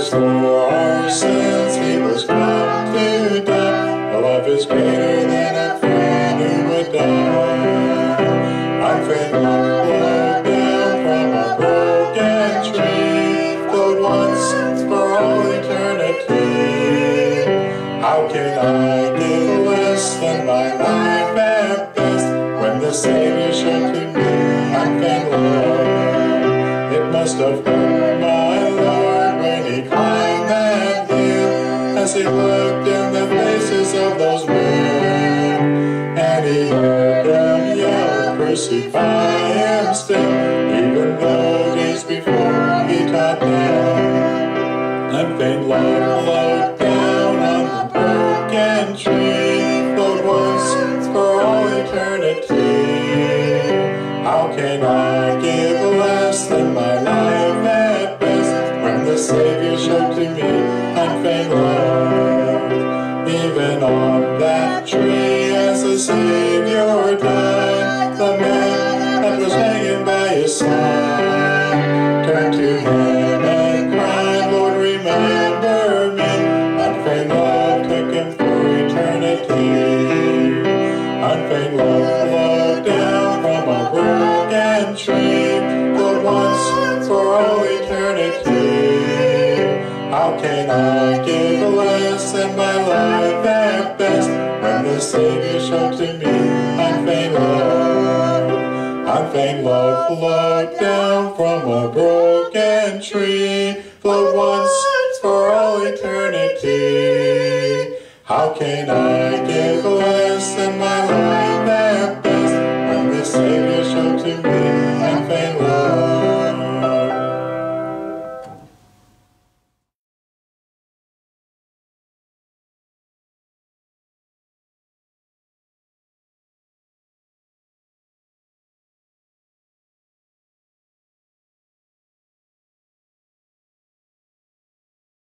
was for our sins, he was crushed to die. Our love is greater than a friend who would die. My friend flowed down from a broken tree, flowed once for all eternity. How can I give less than my life at best, when the Savior showed to me life and love? It must have hurt my Lord when he climbed that hill, as he looked in the faces of those men, and he heard them yell, "Crucify him still," even though days before he taught them. Unfeigned love flowed down on the broken tree, flowed once for all eternity. How can I give less than my life at best, when the Savior showed to me unfeigned love? Even on that tree, as the Savior died, the man that was hanging by his side turned to him and cried, "Lord, remember me." Unfeigned love took him for eternity. Unfeigned love flowed down from a broken tree, flowed once for all eternity. How can I give less than my life at best, when the Savior showed to me unfeigned love? Unfeigned love flowed down from a broken tree, flowed once for all eternity. How can I